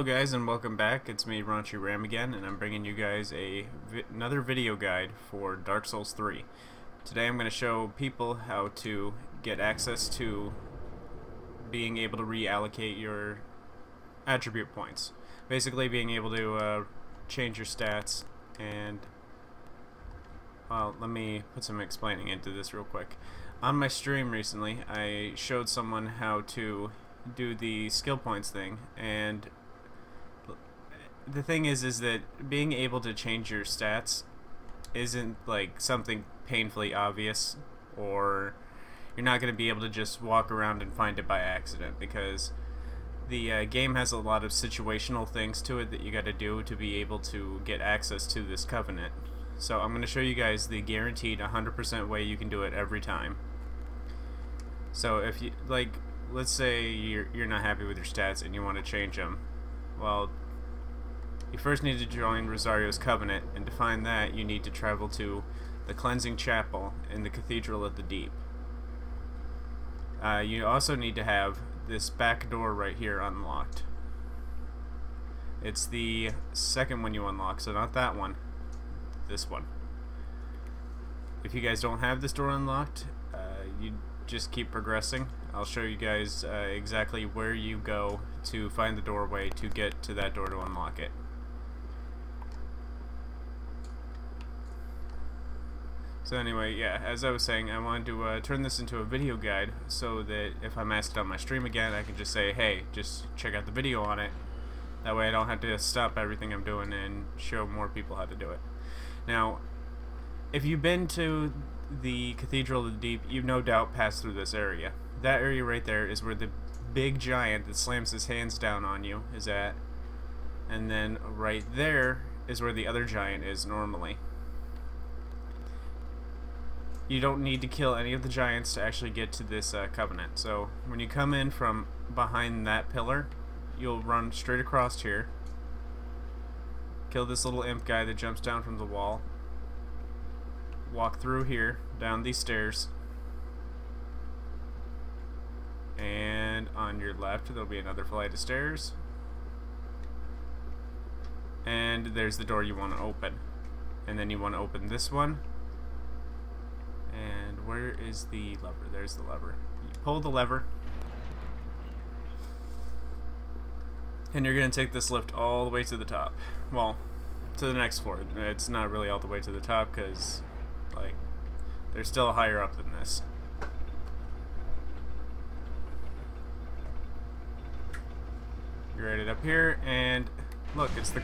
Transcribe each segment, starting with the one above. Hello guys and welcome back, it's me Raunchy Ram again, and I'm bringing you guys another video guide for Dark Souls 3. Today I'm going to show people how to get access to being able to reallocate your attribute points. Basically being able to change your stats and... well, let me put some explaining into this real quick. On my stream recently, I showed someone how to do the skill points thing, and the thing is that being able to change your stats isn't like something painfully obvious, or you're not going to be able to just walk around and find it by accident, because the game has a lot of situational things to it that you got to do to be able to get access to this covenant. So I'm going to show you guys the guaranteed 100% way you can do it every time. So if you like, let's say you're not happy with your stats and you want to change them. Well, you first need to join Rosaria's Covenant, and to find that you need to travel to the Cleansing Chapel in the Cathedral of the Deep. You also need to have this back door right here unlocked. It's the second one you unlock, so not that one, this one. If you guys don't have this door unlocked, you just keep progressing. I'll show you guys exactly where you go to find the doorway to get to that door to unlock it. So anyway, yeah, as I was saying, I wanted to turn this into a video guide so that if I'm asked on my stream again, I can just say, hey, just check out the video on it. That way I don't have to stop everything I'm doing and show more people how to do it. Now, if you've been to the Cathedral of the Deep, you've no doubt passed through this area. That area right there is where the big giant that slams his hands down on you is at. And then right there is where the other giant is normally. You don't need to kill any of the giants to actually get to this covenant. So when you come in from behind that pillar, you'll run straight across here. Kill this little imp guy that jumps down from the wall. Walk through here, down these stairs. And on your left there'll be another flight of stairs, and there's the door you want to open, and then you want to open this one. And where is the lever? There's the lever. You pull the lever and you're gonna take this lift all the way to the top, well, to the next floor. It's not really all the way to the top because like they're still higher up than this. You're right up here, and look, it's the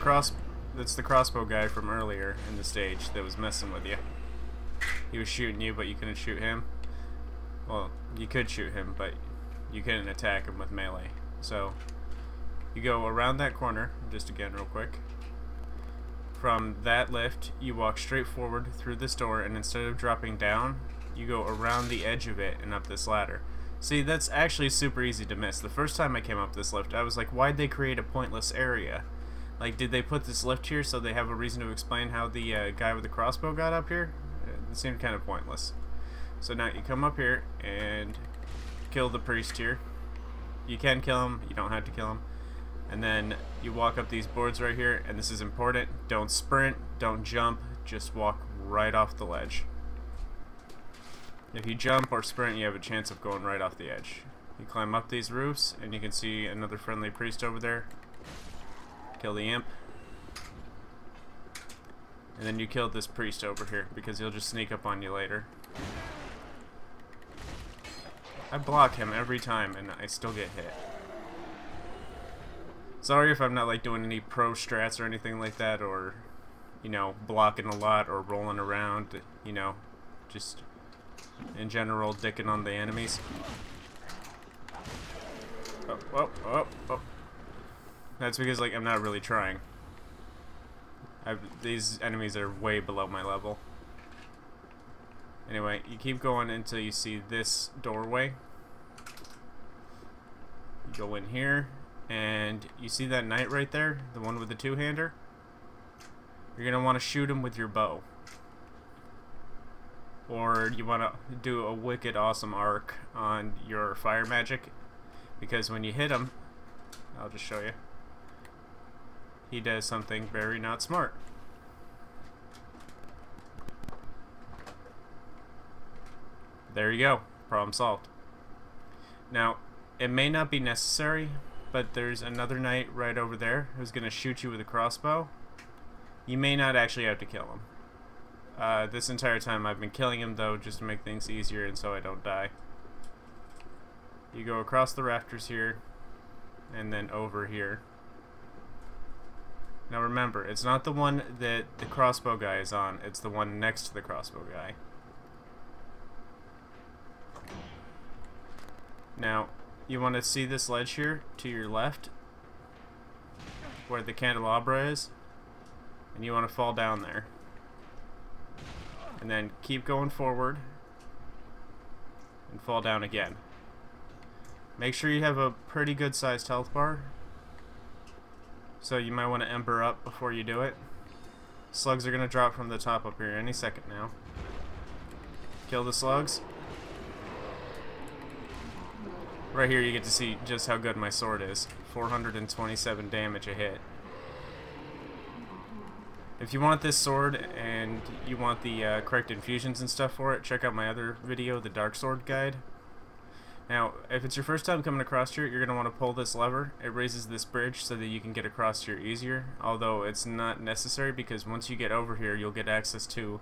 crossbow guy from earlier in the stage that was messing with you. He was shooting you, but you couldn't shoot him. Well, you could shoot him, but you couldn't attack him with melee. So you go around that corner, just again real quick. From that lift, you walk straight forward through this door, and instead of dropping down, you go around the edge of it and up this ladder. See, that's actually super easy to miss. The first time I came up this lift, I was like, why'd they create a pointless area? Like, did they put this lift here so they have a reason to explain how the guy with the crossbow got up here? It seemed kind of pointless. So now you come up here and kill the priest here. You can kill him, you don't have to kill him. And then you walk up these boards right here, and this is important. Don't sprint, don't jump, just walk right off the ledge. If you jump or sprint, you have a chance of going right off the edge. You climb up these roofs, and you can see another friendly priest over there. Kill the imp. And then you kill this priest over here, because he'll just sneak up on you later. I block him every time, and I still get hit. Sorry if I'm not like doing any pro strats or anything like that, or, you know, blocking a lot or rolling around, you know, just... in general, dicking on the enemies. Oh, oh, oh, oh. That's because, like, I'm not really trying. These enemies are way below my level. Anyway, you keep going until you see this doorway. You go in here, and you see that knight right there? The one with the two-hander? You're gonna want to shoot him with your bow. Or you want to do a wicked awesome arc on your fire magic, because when you hit him, I'll just show you, he does something very not smart. There you go. Problem solved. Now, it may not be necessary, but there's another knight right over there who's going to shoot you with a crossbow. You may not actually have to kill him. This entire time I've been killing him, though, just to make things easier and so I don't die. You go across the rafters here, and then over here. Now remember, it's not the one that the crossbow guy is on, it's the one next to the crossbow guy. Now, you want to see this ledge here to your left, where the candelabra is, and you want to fall down there. And then keep going forward, and fall down again. Make sure you have a pretty good sized health bar, so you might want to ember up before you do it. Slugs are going to drop from the top up here any second now. Kill the slugs. Right here you get to see just how good my sword is. 427 damage a hit. If you want this sword and you want the correct infusions and stuff for it, check out my other video, the Dark Sword Guide. Now, if it's your first time coming across here, you're going to want to pull this lever. It raises this bridge so that you can get across here easier, although it's not necessary because once you get over here, you'll get access to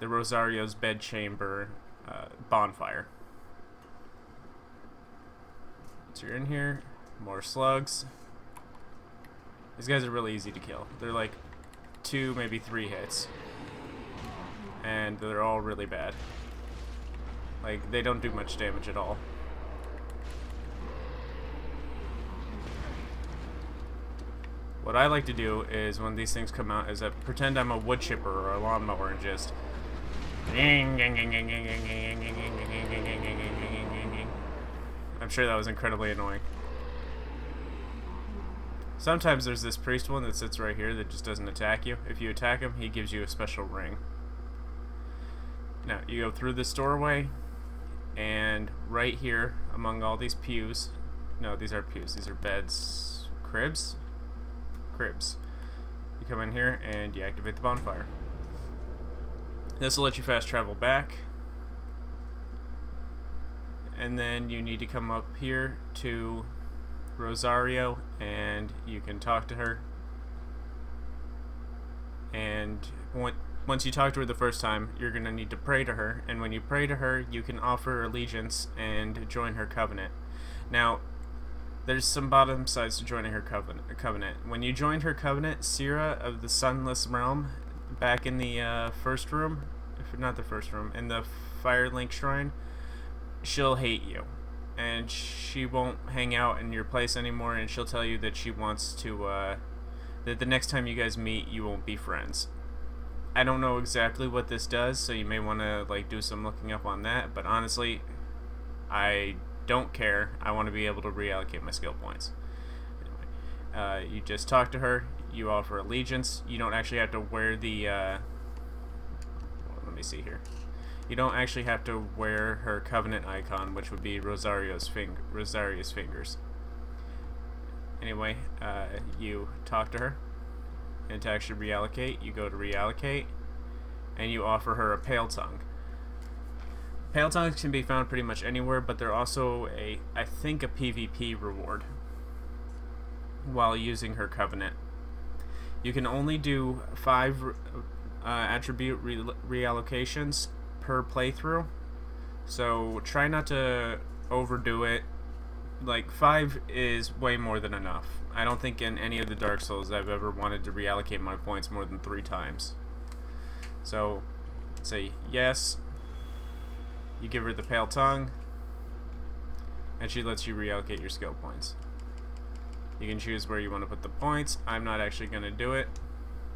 the Rosaria's bedchamber bonfire. So you're in here, more slugs. These guys are really easy to kill. They're like 2, maybe 3 hits, and they're all really bad. Like, they don't do much damage at all. What I like to do is, when these things come out, is I pretend I'm a wood chipper or a lawnmower and just... I'm sure that was incredibly annoying. Sometimes there's this priest one that sits right here that just doesn't attack you. If you attack him, he gives you a special ring. Now, you go through this doorway, and right here, among all these pews... No, these aren't pews, these are beds... Cribs? Cribs. You come in here, and you activate the bonfire. This will let you fast travel back. And then you need to come up here to Rosario, and you can talk to her. And once you talk to her the first time, you're going to need to pray to her, and when you pray to her, you can offer allegiance and join her covenant. Now, there's some bottom sides to joining her covenant. When you joined her covenant, Sirris of the Sunless Realm, back in the first room, if not the first room, in the Firelink Shrine, she'll hate you, and she won't hang out in your place anymore, and she'll tell you that she wants to, that the next time you guys meet, you won't be friends. I don't know exactly what this does, so you may want to like do some looking up on that, but honestly, I don't care. I want to be able to reallocate my skill points. Anyway, you just talk to her, you offer allegiance, you don't actually have to wear the, well, let me see here. You don't actually have to wear her covenant icon, which would be Rosaria's fingers. Anyway, you talk to her. And to actually reallocate, you go to reallocate, and you offer her a pale tongue. Pale tongues can be found pretty much anywhere, but they're also a, I think, a PvP reward while using her covenant. You can only do 5 attribute reallocations per playthrough, so try not to overdo it. Like, 5 is way more than enough. I don't think in any of the Dark Souls I've ever wanted to reallocate my points more than 3 times. So, say yes, you give her the pale tongue, and she lets you reallocate your skill points. You can choose where you want to put the points. I'm not actually going to do it,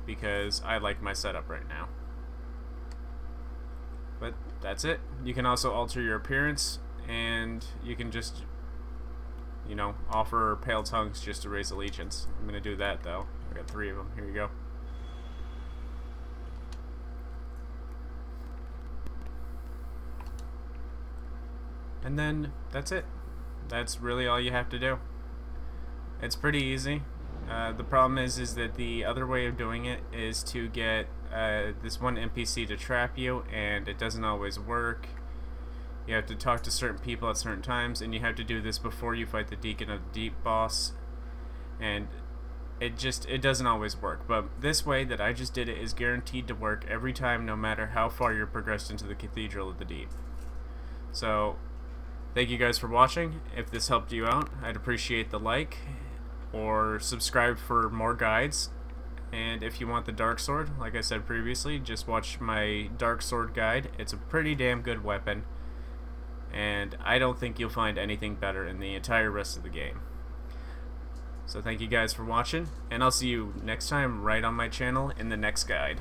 because I like my setup right now. But that's it. You can also alter your appearance, and you can just... you know, offer pale tongues just to raise allegiance. I'm gonna do that though. I got 3 of them. Here you go. And then that's it. That's really all you have to do. It's pretty easy. The problem is that the other way of doing it is to get this one NPC to trap you, and it doesn't always work. You have to talk to certain people at certain times, and you have to do this before you fight the Deacon of the Deep boss, and it doesn't always work. But this way that I just did it is guaranteed to work every time, no matter how far you're progressed into the Cathedral of the Deep. So thank you guys for watching. If this helped you out, I'd appreciate the like or subscribe for more guides. And if you want the Dark Sword, like I said previously, just watch my Dark Sword guide. It's a pretty damn good weapon, and I don't think you'll find anything better in the entire rest of the game. So thank you guys for watching, and I'll see you next time right on my channel in the next guide.